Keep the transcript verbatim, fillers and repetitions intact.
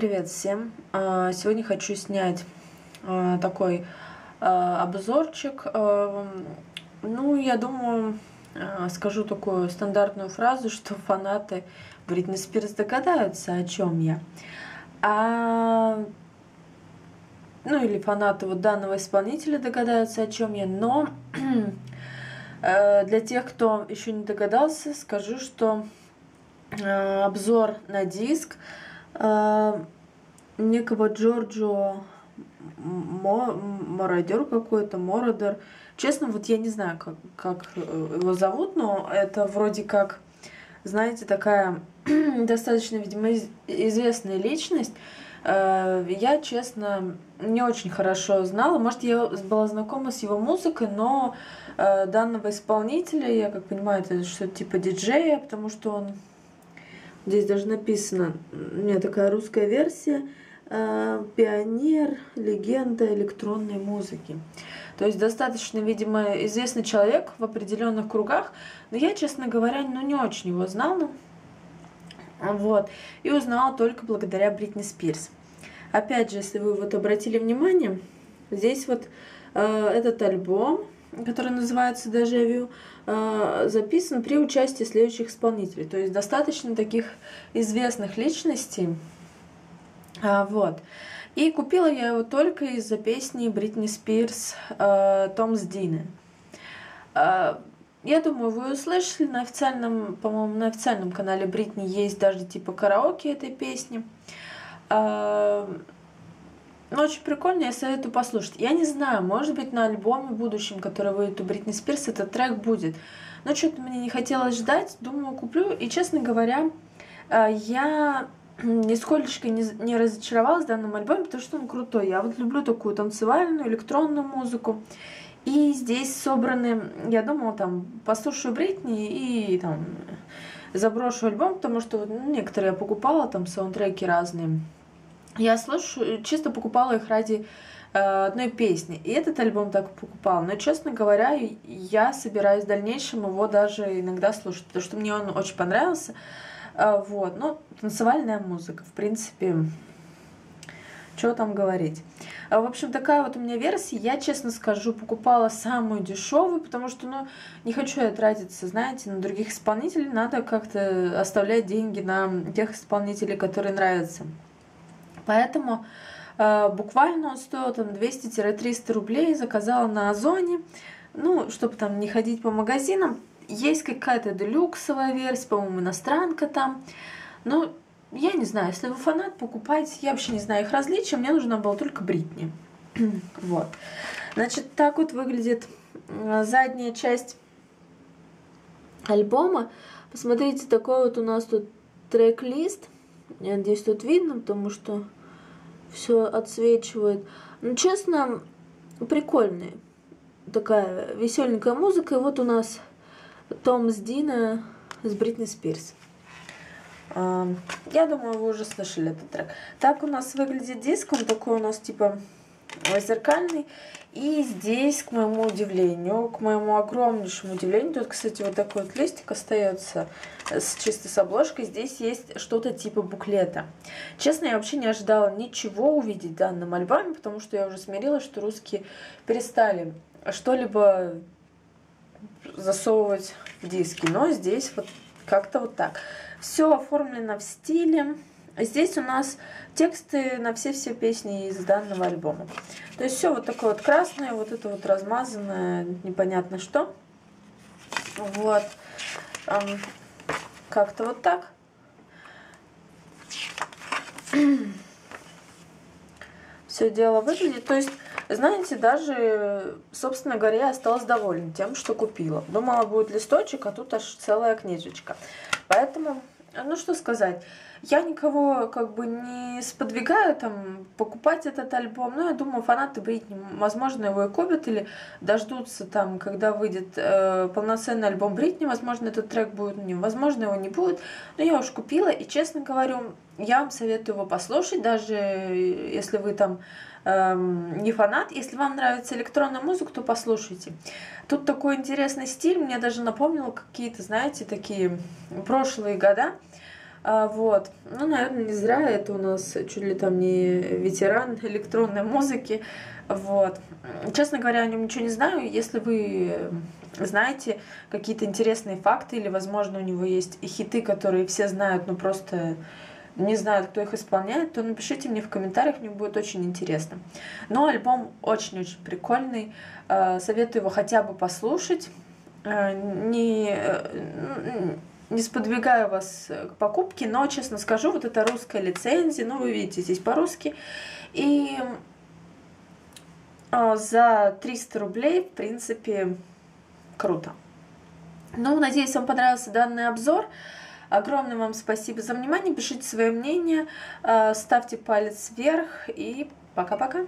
Привет всем! Сегодня хочу снять такой обзорчик. Ну, я думаю, скажу такую стандартную фразу, что фанаты Britney Spears догадаются, о чем я. А... Ну, или фанаты вот данного исполнителя догадаются, о чем я. Но для тех, кто еще не догадался, скажу, что обзор на диск некого Джорджио Мородер какой-то, Мородер. Честно, вот я не знаю, как, как его зовут, но это вроде как, знаете, такая достаточно, видимо, известная личность. Я, честно, не очень хорошо знала. Может, я была знакома с его музыкой, но данного исполнителя, я как понимаю, это что-то типа диджея, потому что он... Здесь даже написано, у меня такая русская версия, э, пионер, легенда электронной музыки. То есть достаточно, видимо, известный человек в определенных кругах, но я, честно говоря, ну, не очень его знала. Вот. И узнала только благодаря Britney Spears. Опять же, если вы вот обратили внимание, здесь вот э, этот альбом, который называется «Déjà Vu», записан при участии следующих исполнителей. То есть достаточно таких известных личностей. Вот. И купила я его только из-за песни Britney Spears «Tom's Diner». Я думаю, вы услышали, на официальном, по-моему, на официальном канале Britney есть даже типа караоке этой песни. Ну, очень прикольно, я советую послушать. Я не знаю, может быть, на альбоме будущем, который выйдет у Britney Spears, этот трек будет. Но что-то мне не хотелось ждать, думаю, куплю. И, честно говоря, я нисколечко не разочаровалась в данном альбоме, потому что он крутой. Я вот люблю такую танцевальную, электронную музыку. И здесь собраны, я думала, там, послушаю Britney и там заброшу альбом, потому что ну, некоторые я покупала, там саундтреки разные. Я слушаю, чисто покупала их ради э, одной песни. И этот альбом так покупала. Но, честно говоря, я собираюсь в дальнейшем его даже иногда слушать, потому что мне он очень понравился. Э, вот. Ну, танцевальная музыка, в принципе, чего там говорить. В общем, такая вот у меня версия. Я, честно скажу, покупала самую дешевую, потому что, ну, не хочу я тратиться, знаете, на других исполнителей. Надо как-то оставлять деньги на тех исполнителей, которые нравятся. Поэтому э, буквально он стоил там двести-триста рублей, заказала на Озоне, ну, чтобы там не ходить по магазинам. Есть какая-то делюксовая версия, по-моему, иностранка там. Ну, я не знаю, если вы фанат, покупайте. Я вообще не знаю их различия, мне нужна была только Britney. Вот. Значит, так вот выглядит задняя часть альбома. Посмотрите, такой вот у нас тут трек-лист. Я надеюсь, тут видно, потому что... Все отсвечивает. Ну, честно, прикольная такая веселенькая музыка. И вот у нас Tom's Diner с Britney Spears. Я думаю, вы уже слышали этот трек. Так у нас выглядит диск. Он такой у нас типа зеркальный. И здесь, к моему удивлению, к моему огромнейшему удивлению, тут, кстати, вот такой вот листик остается с, чисто с обложкой. Здесь есть что-то типа буклета. Честно, я вообще не ожидала ничего увидеть в данном альбоме, потому что я уже смирилась, что русские перестали что-либо засовывать в диски. Но здесь вот как-то вот так. Все оформлено в стиле. Здесь у нас тексты на все-все песни из данного альбома. То есть все вот такое вот красное, вот это вот размазанное, непонятно что. Вот. Как-то вот так. Все дело выглядит. То есть, знаете, даже, собственно говоря, я осталась довольна тем, что купила. Думала, будет листочек, а тут аж целая книжечка. Поэтому... Ну, что сказать, я никого как бы не сподвигаю там покупать этот альбом, но я думаю, фанаты Britney, возможно, его и купят или дождутся там, когда выйдет э, полноценный альбом Britney, возможно, этот трек будет у него, возможно, его не будет, но я уж купила, и, честно говорю, я вам советую его послушать, даже если вы там э, не фанат, если вам нравится электронная музыка, то послушайте. Тут такой интересный стиль, мне даже напомнило какие-то, знаете, такие прошлые года. А, вот. Ну, наверное, не зря это у нас чуть ли там не ветеран электронной музыки. Вот. Честно говоря, о нем ничего не знаю. Если вы знаете какие-то интересные факты или, возможно, у него есть хиты, которые все знают, но просто не знают, кто их исполняет, то напишите мне в комментариях, мне будет очень интересно. Но альбом очень-очень прикольный. Советую его хотя бы послушать. Не... Не сподвигаю вас к покупке, но, честно скажу, вот это русская лицензия, ну, вы видите, здесь по-русски. И за триста рублей, в принципе, круто. Ну, надеюсь, вам понравился данный обзор. Огромное вам спасибо за внимание, пишите свое мнение, ставьте палец вверх и пока-пока.